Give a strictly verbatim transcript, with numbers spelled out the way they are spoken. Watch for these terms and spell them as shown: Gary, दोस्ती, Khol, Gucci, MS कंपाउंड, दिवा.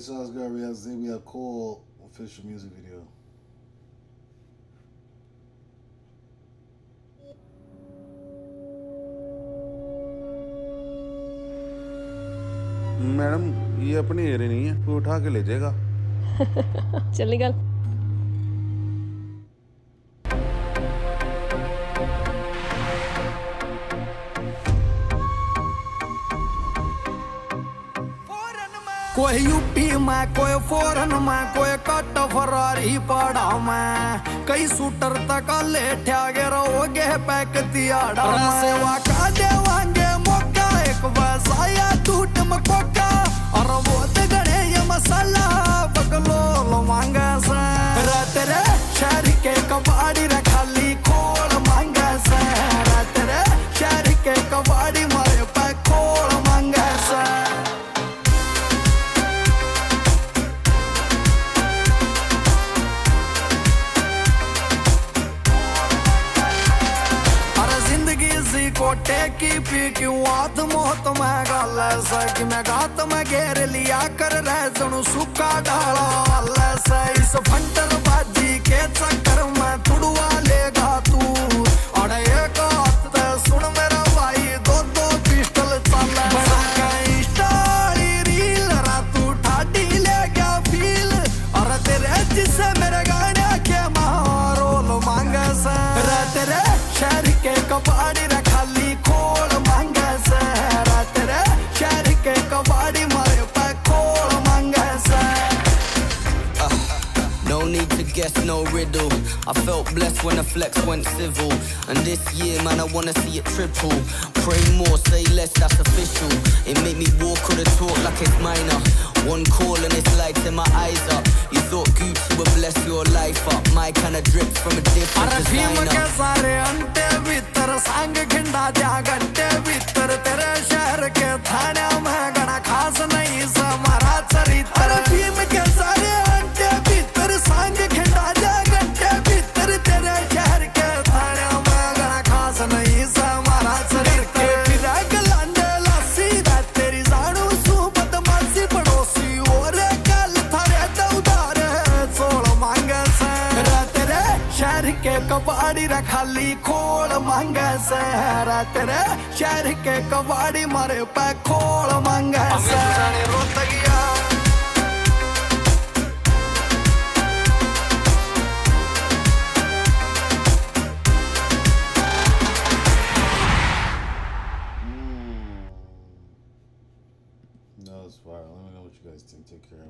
guys, Charles Gary, today we have Khol official music video. Madam ये अपनी array नहीं है, कोई उठा के ले जाएगा। चल निकल। कोई यूपी में, कोई फॉरन में, कोई कट फरारी पड़ा में, कई सूटर तक लेठा गे रोगे पैक तियाड़ा में। सेवा का देवांगे मौका, एक वसाया टूट मकोका, और वो ते गड़े ये मसाला बगलो लवांगा से। रात रे शहर के कबाड़ी रे खाली खोल मांगा से, रात रे शहर के कबाड़ी मारे पे खोल मांगा से। कोटे की पी क्यों आत्मोत में गाल सकी, मैं गात में घेर लिया कर रह सुनू सूखा डाला से। इस फंटर बाजी के चक्कर में तुड़वा लेगा तू, और एक हाथ सुन मेरा भाई दो दो पिस्टल चल रील रा तू ठाडी ले गया फील, और तेरे जिससे मेरे गाने के मारोल मांग से। तेरे शहर के कबाड़ी guess no riddle. I felt blessed when the flex went civil, and this year man I wanna see it triple. Pray more, say less, that's official. It make me walk or the talk like it's minor. One call and it's lighting my eyes up. You thought Gucci would bless your life up, my kind of drips from a different designer. Arafim ke sare ante bhitar sang ghinda ja gante bhitar tere sheher ke thane mein gana khas nahi samara charitra. Arafim ke sare ante bhitar sang कबाड़ी रे खाली खोल मांगे से, रात रे शहर के कबाड़ी मारे पे खोल मांगे से। रोता गया hmm. That was fire. Let me know what you guys think. Take care.